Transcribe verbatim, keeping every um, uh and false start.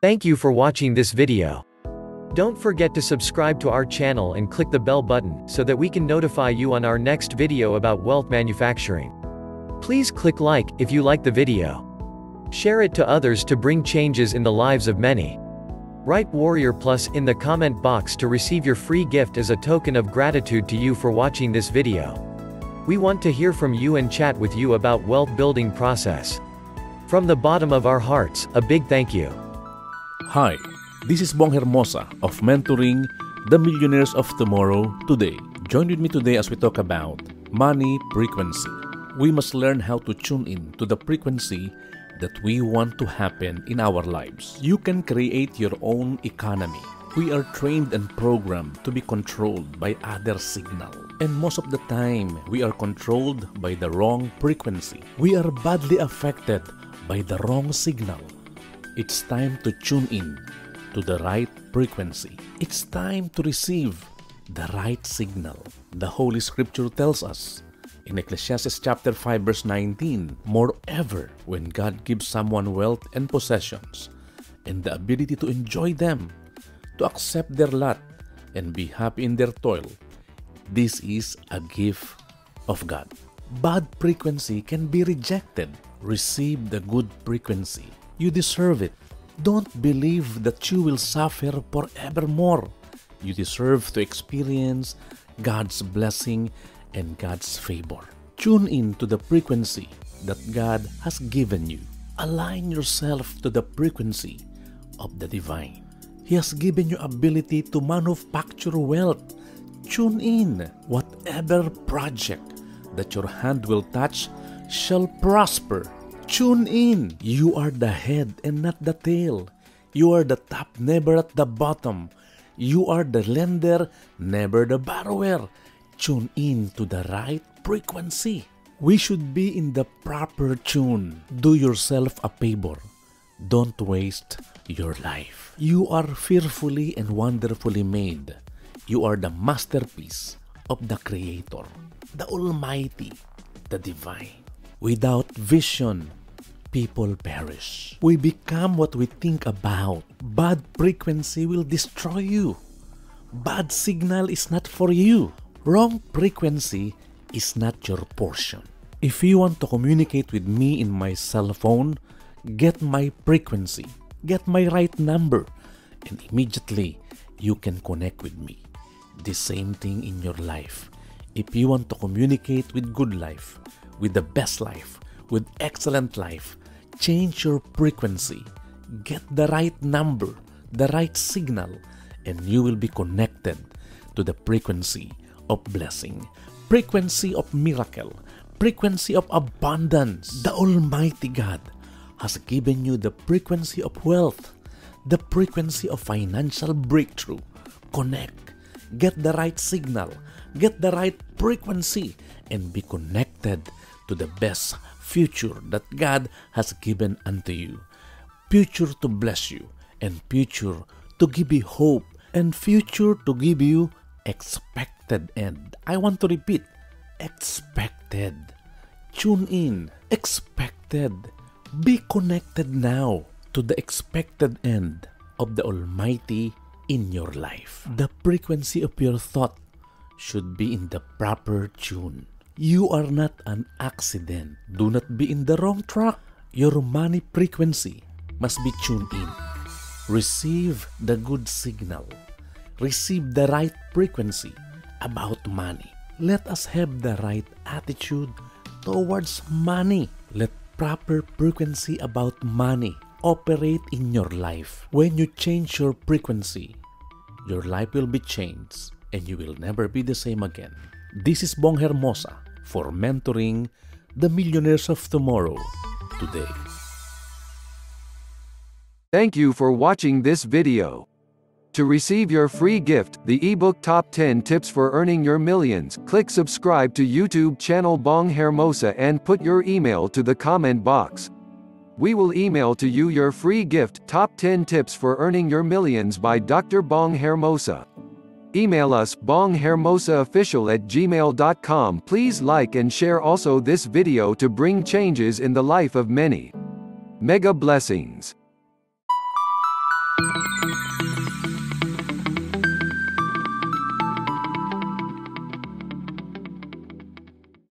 Thank you for watching this video. Don't forget to subscribe to our channel and click the bell button so that we can notify you on our next video about wealth manufacturing. Please click like if you like the video. Share it to others to bring changes in the lives of many. Write Warrior Plus in the comment box to receive your free gift as a token of gratitude to you for watching this video. We want to hear from you and chat with you about wealth building process. From the bottom of our hearts, a big thank you. Hi, this is Bong Hermosa of Mentoring the Millionaires of Tomorrow Today. Join with me today as we talk about money frequency. We must learn how to tune in to the frequency that we want to happen in our lives. You can create your own economy. We are trained and programmed to be controlled by other signal. And most of the time, we are controlled by the wrong frequency. We are badly affected by the wrong signal. It's time to tune in to the right frequency. It's time to receive the right signal. The Holy Scripture tells us, in Ecclesiastes chapter five verse nineteen, moreover, when God gives someone wealth and possessions and the ability to enjoy them, to accept their lot and be happy in their toil, this is a gift of God. Bad frequency can be rejected. Receive the good frequency. You deserve it. Don't believe that you will suffer forevermore. You deserve to experience God's blessing and God's favor. Tune in to the frequency that God has given you. Align yourself to the frequency of the divine. He has given you ability to manufacture wealth. Tune in. Whatever project that your hand will touch shall prosper. Tune in. You are the head and not the tail. You are the top, never at the bottom. You are the lender, never the borrower. Tune in to the right frequency. We should be in the proper tune. Do yourself a favor. Don't waste your life. You are fearfully and wonderfully made. You are the masterpiece of the Creator, the Almighty, the Divine. Without vision, people perish. We become what we think about. Bad frequency will destroy you. Bad signal is not for you. Wrong frequency is not your portion. If you want to communicate with me in my cell phone, get my frequency, get my right number, and immediately you can connect with me. The same thing in your life. If you want to communicate with good life, with the best life, with excellent life, change your frequency, get the right number, the right signal, and you will be connected to the frequency of blessing, frequency of miracle, frequency of abundance. The Almighty God has given you the frequency of wealth, the frequency of financial breakthrough. Connect, get the right signal, get the right frequency, and be connected to the best future that God has given unto you. Future to bless you, and future to give you hope, and future to give you expected end. I want to repeat, expected. Tune in. Expected. Be connected now to the expected end of the Almighty in your life. The frequency of your thought should be in the proper tune. You are not an accident. Do not be in the wrong track. Your money frequency must be tuned in. Receive the good signal. Receive the right frequency about money. Let us have the right attitude towards money. Let proper frequency about money operate in your life. When you change your frequency, your life will be changed and you will never be the same again. This is Bong Hermosa for Mentoring the Millionaires of Tomorrow Today. Thank you for watching this video. To receive your free gift, the ebook Top ten Tips for Earning Your Millions, click subscribe to YouTube channel Bong Hermosa and put your email to the comment box. We will email to you your free gift, Top ten Tips for Earning Your Millions by Doctor Bong Hermosa. Email us, bonghermosaofficial at gmail dot com. Please like and share also this video to bring changes in the life of many. Mega blessings.